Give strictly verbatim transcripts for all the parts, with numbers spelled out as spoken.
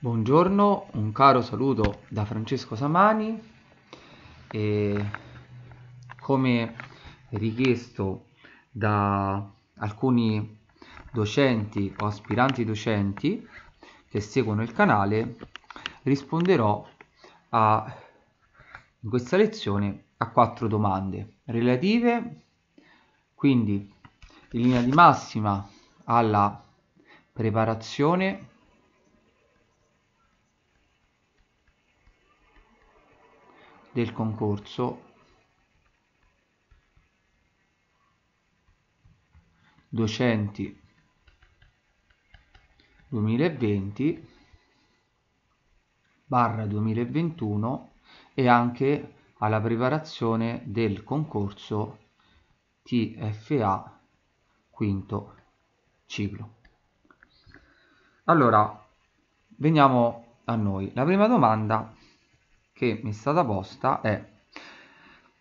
Buongiorno, un caro saluto da Francesco Samani. E come richiesto da alcuni docenti o aspiranti docenti che seguono il canale, risponderò a, in questa lezione a quattro domande relative, quindi in linea di massima, alla preparazione del concorso docenti duemilaventi barra duemilaventuno e anche alla preparazione del concorso T F A quinto ciclo. Allora, veniamo a noi. La prima domanda che mi è stata posta è: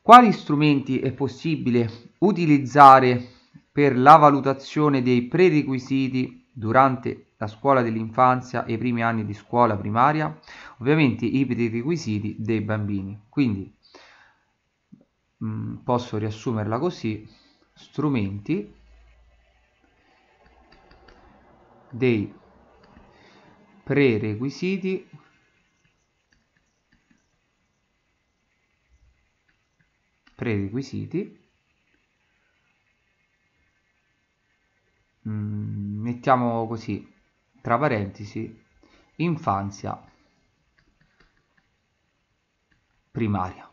quali strumenti è possibile utilizzare per la valutazione dei prerequisiti durante la scuola dell'infanzia e i primi anni di scuola primaria? Ovviamente i prerequisiti dei bambini, quindi mh, posso riassumerla così: strumenti dei prerequisiti prerequisiti mm, mettiamo così tra parentesi infanzia primaria.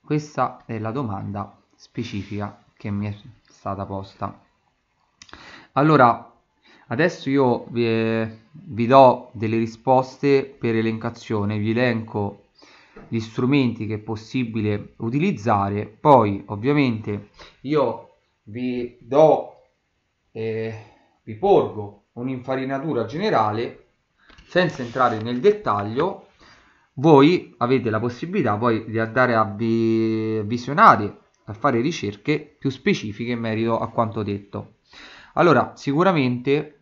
Questa è la domanda specifica che mi è stata posta. Allora, adesso io vi, vi do delle risposte per elencazione, vi elenco gli strumenti che è possibile utilizzare, poi ovviamente io vi do, eh, vi porgo un'infarinatura generale senza entrare nel dettaglio. Voi avete la possibilità poi di andare a vi visionare, a fare ricerche più specifiche in merito a quanto detto. Allora, sicuramente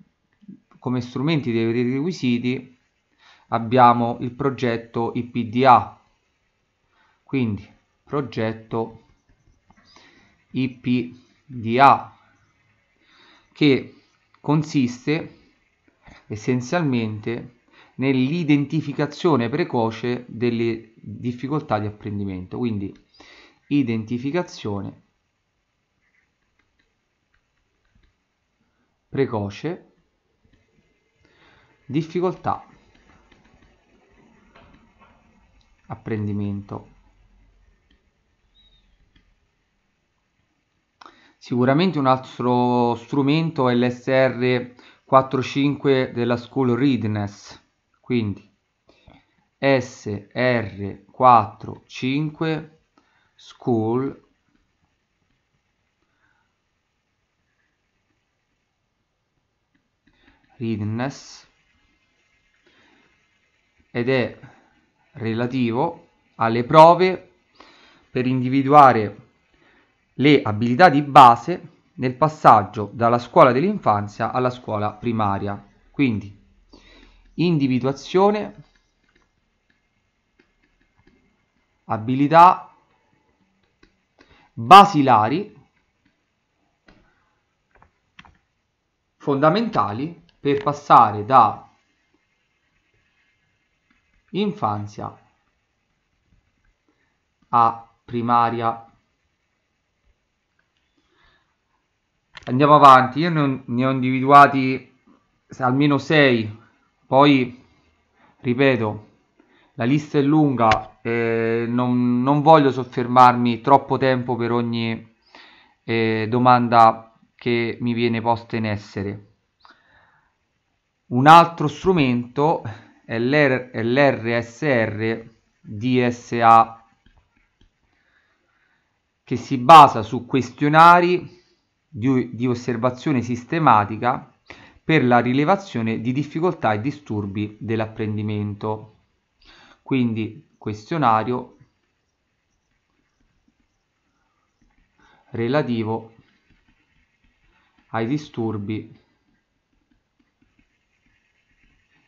come strumenti dei prerequisiti abbiamo il progetto I P D A, quindi progetto I P D A, che consiste essenzialmente nell'identificazione precoce delle difficoltà di apprendimento, quindi identificazione precoce difficoltà apprendimento. Sicuramente un altro strumento è l'S R quarantacinque della School Readiness, quindi S R quarantacinque School Readiness, ed è relativo alle prove per individuare le abilità di base nel passaggio dalla scuola dell'infanzia alla scuola primaria, quindi individuazione abilità basilari fondamentali per passare da infanzia a primaria. Andiamo avanti, io ne ho individuati almeno sei, poi ripeto, la lista è lunga, eh, non, non voglio soffermarmi troppo tempo per ogni eh, domanda che mi viene posta in essere. Un altro strumento è l'R S R D S A, che si basa su questionari di, di osservazione sistematica per la rilevazione di difficoltà e disturbi dell'apprendimento. Quindi questionario relativo ai disturbi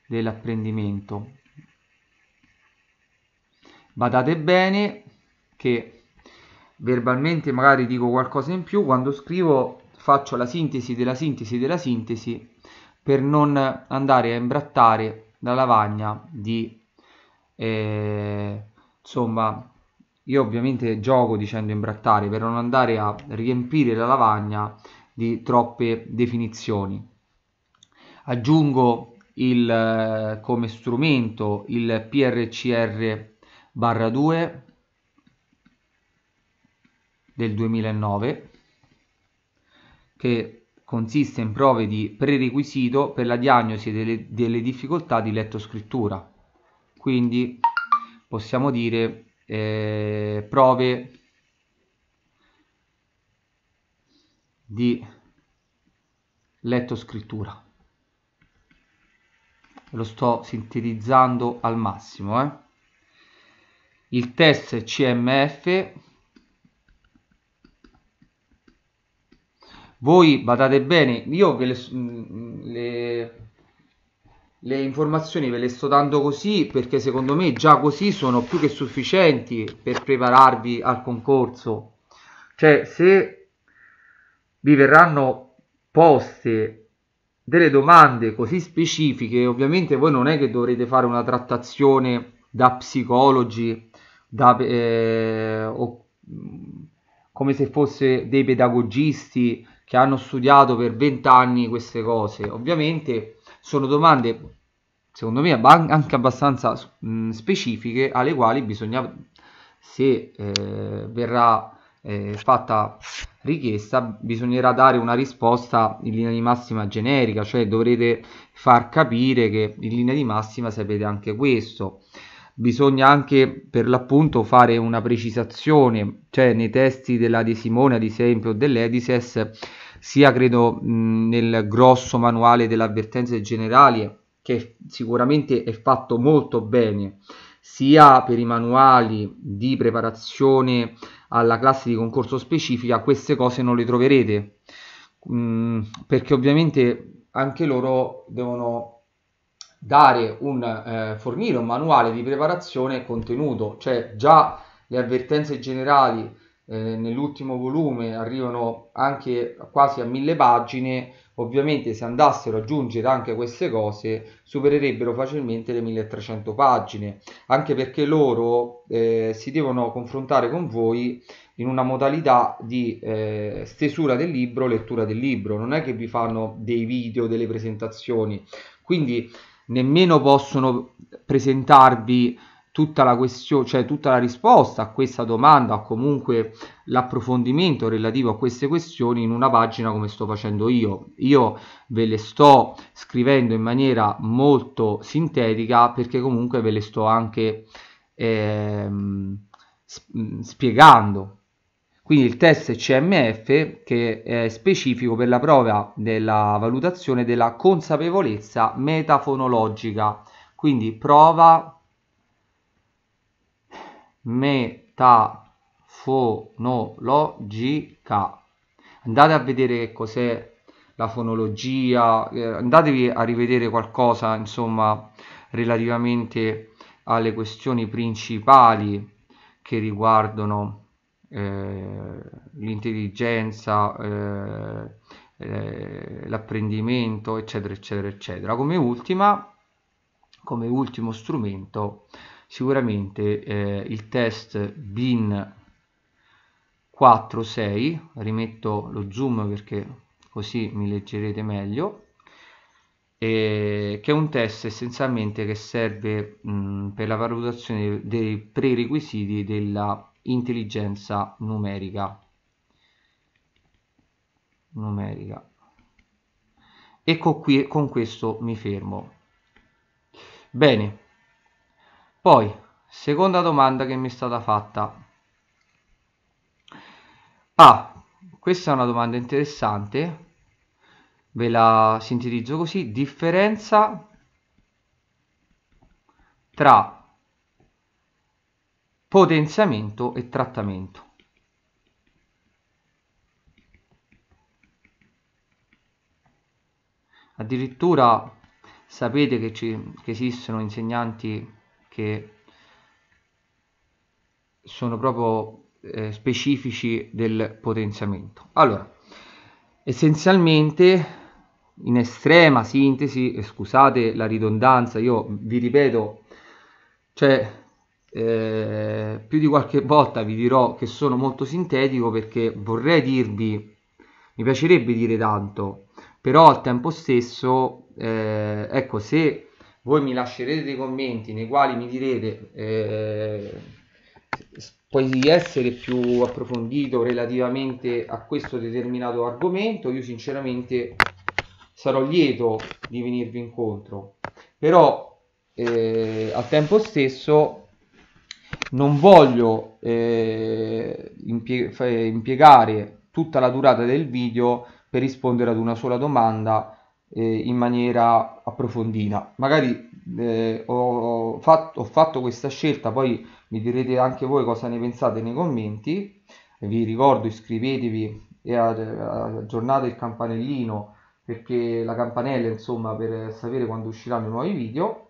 dell'apprendimento. Badate bene che verbalmente magari dico qualcosa in più, quando scrivo faccio la sintesi della sintesi della sintesi per non andare a imbrattare la lavagna di eh, insomma, io ovviamente gioco dicendo imbrattare per non andare a riempire la lavagna di troppe definizioni. Aggiungo il come strumento il P R C R due del duemilanove, che consiste in prove di prerequisito per la diagnosi delle, delle difficoltà di lettoscrittura, quindi possiamo dire eh, prove di lettoscrittura. Lo sto sintetizzando al massimo. Eh. Il test C M F. Voi badate bene, io ve le, le, le informazioni ve le sto dando così perché secondo me già così sono più che sufficienti per prepararvi al concorso. Cioè, se vi verranno poste delle domande così specifiche, ovviamente voi non è che dovrete fare una trattazione da psicologi, da, eh, o, come se fosse dei pedagogisti che hanno studiato per vent'anni queste cose. Ovviamente sono domande, secondo me, anche abbastanza mh, specifiche, alle quali bisogna, se eh, verrà eh, fatta richiesta, bisognerà dare una risposta in linea di massima generica, cioè dovrete far capire che in linea di massima sapete anche questo. Bisogna anche per l'appunto fare una precisazione, cioè nei testi della De Simone ad esempio o dell'Edises, sia credo mh, nel grosso manuale delle avvertenze generali, che sicuramente è fatto molto bene, sia per i manuali di preparazione alla classe di concorso specifica, queste cose non le troverete, mh, perché ovviamente anche loro devono dare un eh, fornire un manuale di preparazione e contenuto, cioè già le avvertenze generali eh, nell'ultimo volume arrivano anche quasi a mille pagine. Ovviamente se andassero ad aggiungere anche queste cose supererebbero facilmente le milletrecento pagine, anche perché loro eh, si devono confrontare con voi in una modalità di eh, stesura del libro, lettura del libro, non è che vi fanno dei video, delle presentazioni, quindi nemmeno possono presentarvi tutta la questione, cioè tutta la risposta a questa domanda o comunque l'approfondimento relativo a queste questioni in una pagina come sto facendo io. Io ve le sto scrivendo in maniera molto sintetica perché comunque ve le sto anche ehm, spiegando. Quindi il test C M F, che è specifico per la prova della valutazione della consapevolezza metafonologica, quindi prova metafonologica. Andate a vedere che cos'è la fonologia, eh, andatevi a rivedere qualcosa, insomma, relativamente alle questioni principali che riguardano Eh, l'intelligenza, eh, eh, l'apprendimento, eccetera eccetera eccetera. Come ultima, come ultimo strumento sicuramente eh, il test B I N quattro sei, rimetto lo zoom perché così mi leggerete meglio, eh, che è un test essenzialmente che serve mh, per la valutazione dei prerequisiti della intelligenza numerica numerica ecco qui, con questo mi fermo. Bene, poi seconda domanda che mi è stata fatta. Ah, questa è una domanda interessante, ve la sintetizzo così: differenza tra potenziamento e trattamento. Addirittura Sapete che, ci, che esistono insegnanti che sono proprio eh, specifici del potenziamento. Allora, essenzialmente, in estrema sintesi, e scusate la ridondanza, io vi ripeto, cioè eh, più di qualche volta vi dirò che sono molto sintetico, perché vorrei dirvi, mi piacerebbe dire tanto, però al tempo stesso eh, ecco, se voi mi lascerete dei commenti nei quali mi direte eh, puoi essere più approfondito relativamente a questo determinato argomento, io sinceramente sarò lieto di venirvi incontro, però eh, al tempo stesso non voglio eh, impie impiegare tutta la durata del video per rispondere ad una sola domanda eh, in maniera approfondita. Magari eh, ho, fatto, ho fatto questa scelta, poi mi direte anche voi cosa ne pensate nei commenti. Vi ricordo, iscrivetevi e aggiornate il campanellino, perché la campanella, insomma, per sapere quando usciranno nuovi video.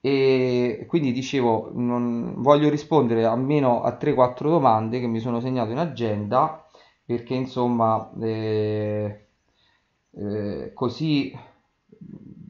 E quindi dicevo, non voglio rispondere almeno a tre quattro domande che mi sono segnato in agenda, perché insomma eh, eh, così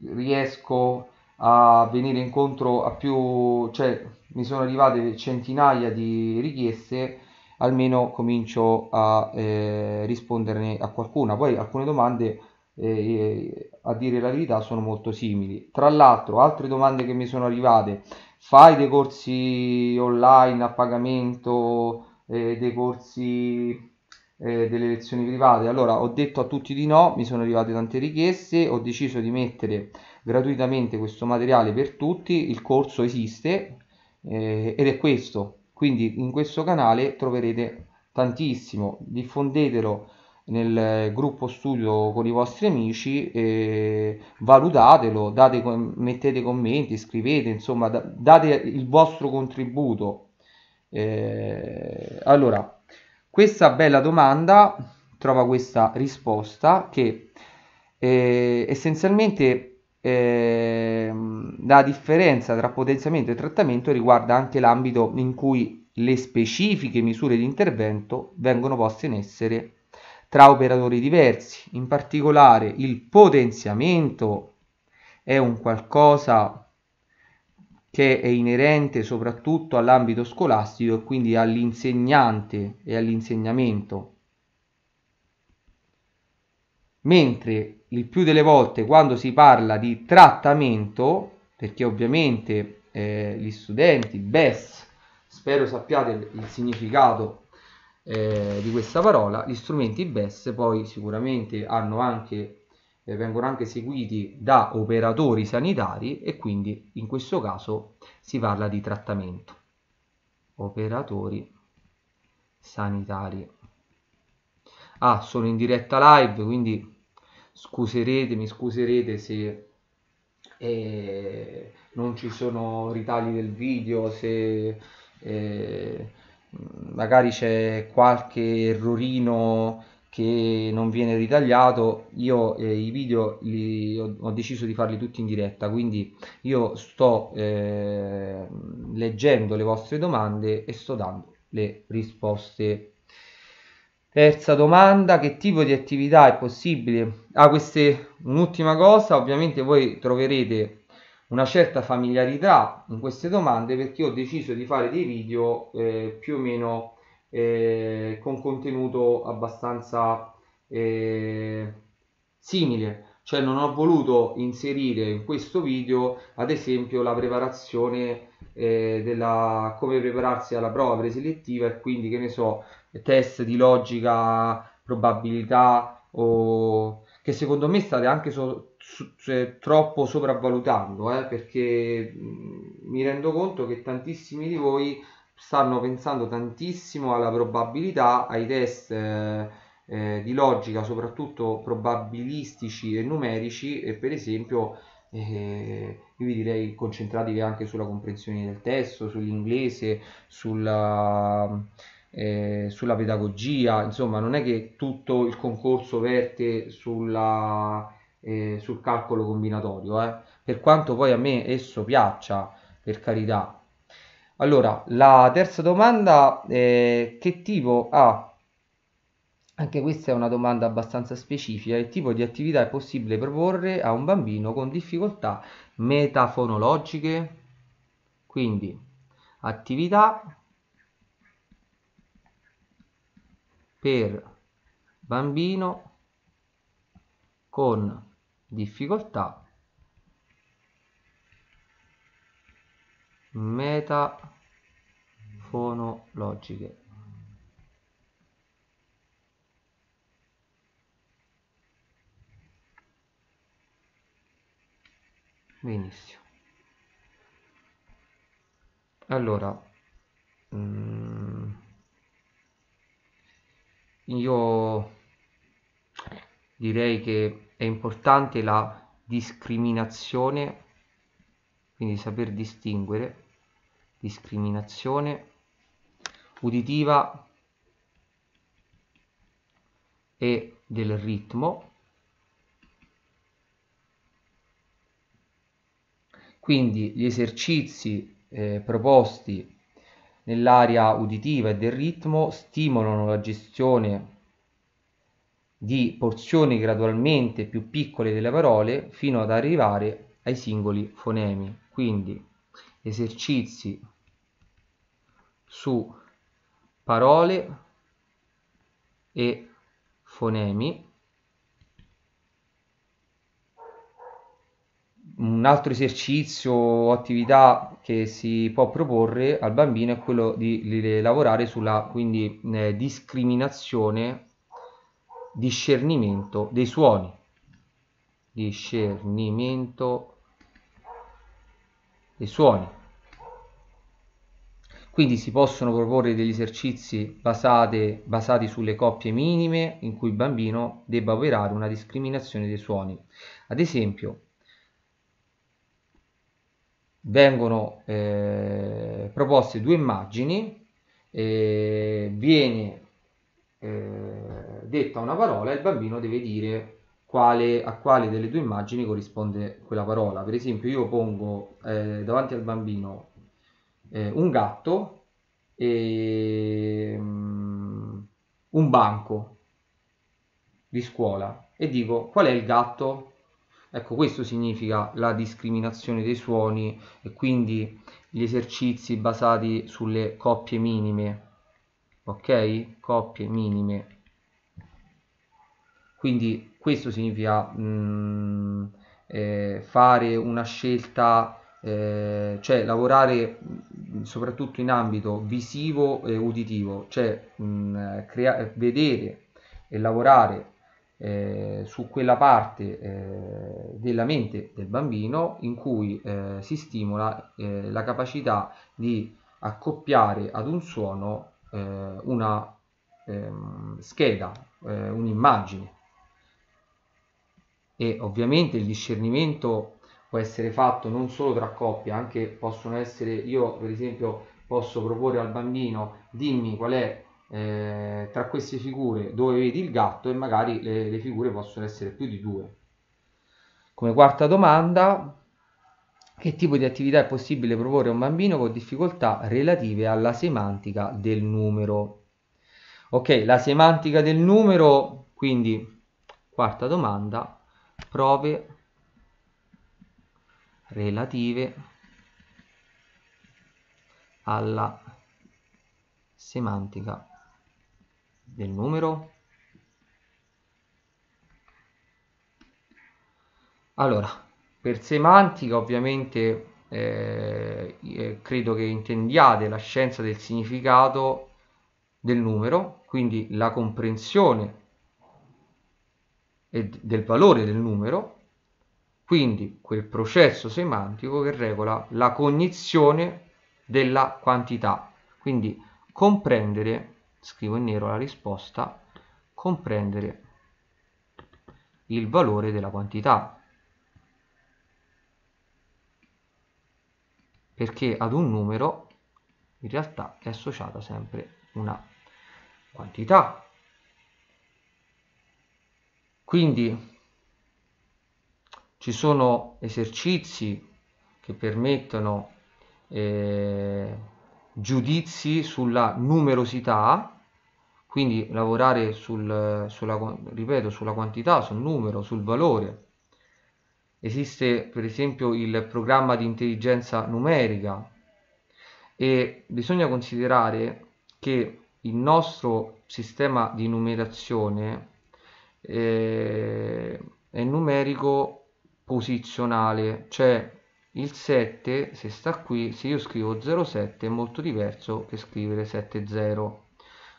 riesco a venire incontro a più, cioè mi sono arrivate centinaia di richieste, almeno comincio a eh, risponderne a qualcuna. Poi alcune domande eh, a dire la verità sono molto simili. Tra l'altro, altre domande che mi sono arrivate: fai dei corsi online a pagamento, eh, dei corsi eh, delle lezioni private? Allora, ho detto a tutti di no, mi sono arrivate tante richieste, ho deciso di mettere gratuitamente questo materiale per tutti. Il corso esiste eh, ed è questo, quindi in questo canale troverete tantissimo, diffondetelo nel gruppo studio con i vostri amici, eh, valutatelo, date, mettete commenti, scrivete, insomma da, date il vostro contributo. Eh, allora, questa bella domanda trova questa risposta, che eh, essenzialmente eh, la differenza tra potenziamento e trattamento riguarda anche l'ambito in cui le specifiche misure di intervento vengono poste in essere tra operatori diversi. In particolare, il potenziamento è un qualcosa che è inerente soprattutto all'ambito scolastico e quindi all'insegnante e all'insegnamento, mentre il più delle volte quando si parla di trattamento, perché ovviamente eh, gli studenti, B E S, spero sappiate il significato Eh, di questa parola, gli strumenti B E S poi sicuramente hanno anche, eh, vengono anche seguiti da operatori sanitari, e quindi in questo caso si parla di trattamento. Operatori sanitari. Ah, sono in diretta live, quindi scuserete, mi scuserete se eh, non ci sono ritagli del video, se... Eh, magari c'è qualche errorino che non viene ritagliato. Io eh, i video li ho, ho deciso di farli tutti in diretta, quindi io sto eh, leggendo le vostre domande e sto dando le risposte. Terza domanda: che tipo di attività è possibile? Ah, questa è un'ultima cosa. Ovviamente voi troverete una certa familiarità in queste domande, perché ho deciso di fare dei video eh, più o meno eh, con contenuto abbastanza eh, simile, cioè non ho voluto inserire in questo video ad esempio la preparazione eh, della come prepararsi alla prova preselettiva, e quindi, che ne so, test di logica, probabilità, o che secondo me state anche so troppo sopravvalutando, eh, perché mi rendo conto che tantissimi di voi stanno pensando tantissimo alla probabilità, ai test eh, eh, di logica, soprattutto probabilistici e numerici, e per esempio eh, io vi direi concentratevi anche sulla comprensione del testo, sull'inglese, sulla... Eh, sulla pedagogia. Insomma, non è che tutto il concorso verte sulla, eh, sul calcolo combinatorio, eh. per quanto poi a me esso piaccia, per carità. Allora, la terza domanda è che tipo ha, anche questa è una domanda abbastanza specifica, che tipo di attività è possibile proporre a un bambino con difficoltà metafonologiche? Quindi, attività per bambino con difficoltà metafonologiche. Benissimo. Allora, io direi che è importante la discriminazione, quindi saper distinguere, discriminazione uditiva e del ritmo. Quindi gli esercizi eh, proposti nell'area uditiva e del ritmo stimolano la gestione di porzioni gradualmente più piccole delle parole fino ad arrivare ai singoli fonemi. Quindi esercizi su parole e fonemi. Un altro esercizio o attività che si può proporre al bambino è quello di, di lavorare sulla quindi, eh, discriminazione, discernimento dei suoni. Discernimento dei suoni. Quindi si possono proporre degli esercizi basate, basati sulle coppie minime in cui il bambino debba operare una discriminazione dei suoni. Ad esempio, vengono eh, proposte due immagini, eh, viene eh, detta una parola e il bambino deve dire quale, a quale delle due immagini corrisponde quella parola. Per esempio io pongo eh, davanti al bambino eh, un gatto e um, un banco di scuola e dico qual è il gatto? Ecco, questo significa la discriminazione dei suoni e quindi gli esercizi basati sulle coppie minime, ok? Coppie minime. Quindi questo significa mh, eh, fare una scelta, eh, cioè lavorare soprattutto in ambito visivo e uditivo, cioè mh, crea- vedere e lavorare Eh, su quella parte eh, della mente del bambino in cui eh, si stimola eh, la capacità di accoppiare ad un suono eh, una eh, scheda, eh, un'immagine. E ovviamente il discernimento può essere fatto non solo tra coppie, anche possono essere, io per esempio posso proporre al bambino dimmi qual è Eh, tra queste figure dove vedi il gatto, e magari le, le figure possono essere più di due. Come quarta domanda, che tipo di attività è possibile proporre a un bambino con difficoltà relative alla semantica del numero? Ok, la semantica del numero, quindi quarta domanda, prove relative alla semantica del numero. Allora, per semantica ovviamente eh, credo che intendiate la scienza del significato del numero, quindi la comprensione e del valore del numero, quindi quel processo semantico che regola la cognizione della quantità. Quindi comprendere, scrivo in nero la risposta, comprendere il valore della quantità, perché ad un numero in realtà è associata sempre una quantità. Quindi Ci sono esercizi che permettono eh, giudizi sulla numerosità, quindi lavorare sul, sulla, ripeto, sulla quantità, sul numero, sul valore. Esiste per esempio il programma di intelligenza numerica, e bisogna considerare che il nostro sistema di numerazione eh, è numerico posizionale, cioè il sette, se sta qui, se io scrivo zero sette è molto diverso che scrivere sette zero.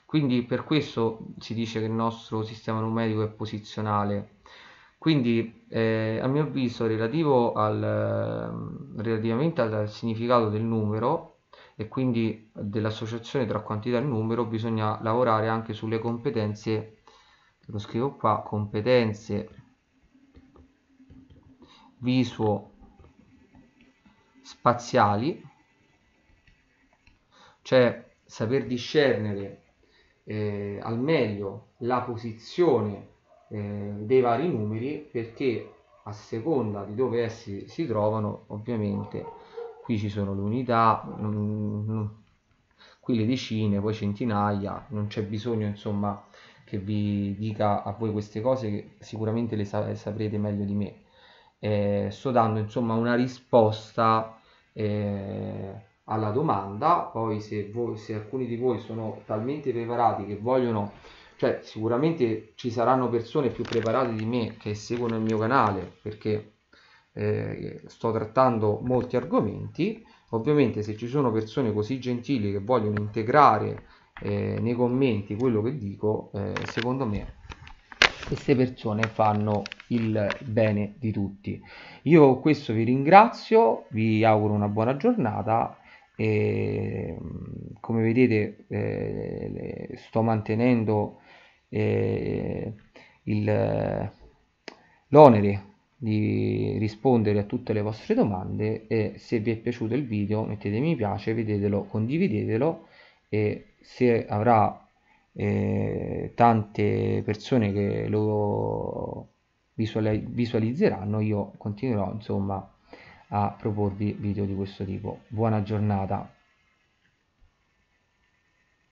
Quindi per questo si dice che il nostro sistema numerico è posizionale. Quindi eh, a mio avviso, relativo al, relativamente al significato del numero e quindi dell'associazione tra quantità e numero, bisogna lavorare anche sulle competenze. Lo scrivo qua: competenze visuo-spaziali, cioè saper discernere Eh, al meglio la posizione eh, dei vari numeri, perché a seconda di dove essi si trovano, ovviamente qui ci sono le unità, mm, qui le decine, poi centinaia. Non c'è bisogno, insomma, che vi dica a voi queste cose, che sicuramente le sa saprete meglio di me. Eh, sto dando, insomma, una risposta eh, alla domanda. Poi se, voi, se alcuni di voi sono talmente preparati che vogliono, cioè sicuramente ci saranno persone più preparate di me che seguono il mio canale, perché eh, sto trattando molti argomenti. Ovviamente se ci sono persone così gentili che vogliono integrare eh, nei commenti quello che dico, eh, secondo me queste persone fanno il bene di tutti. Io con questo vi ringrazio, vi auguro una buona giornata. E come vedete eh, sto mantenendo eh, l'onere di rispondere a tutte le vostre domande, e se vi è piaciuto il video mettete mi piace, vedetelo, condividetelo, e se avrà eh, tante persone che lo visualizzeranno, io continuerò, insomma, a proporvi video di questo tipo. Buona giornata.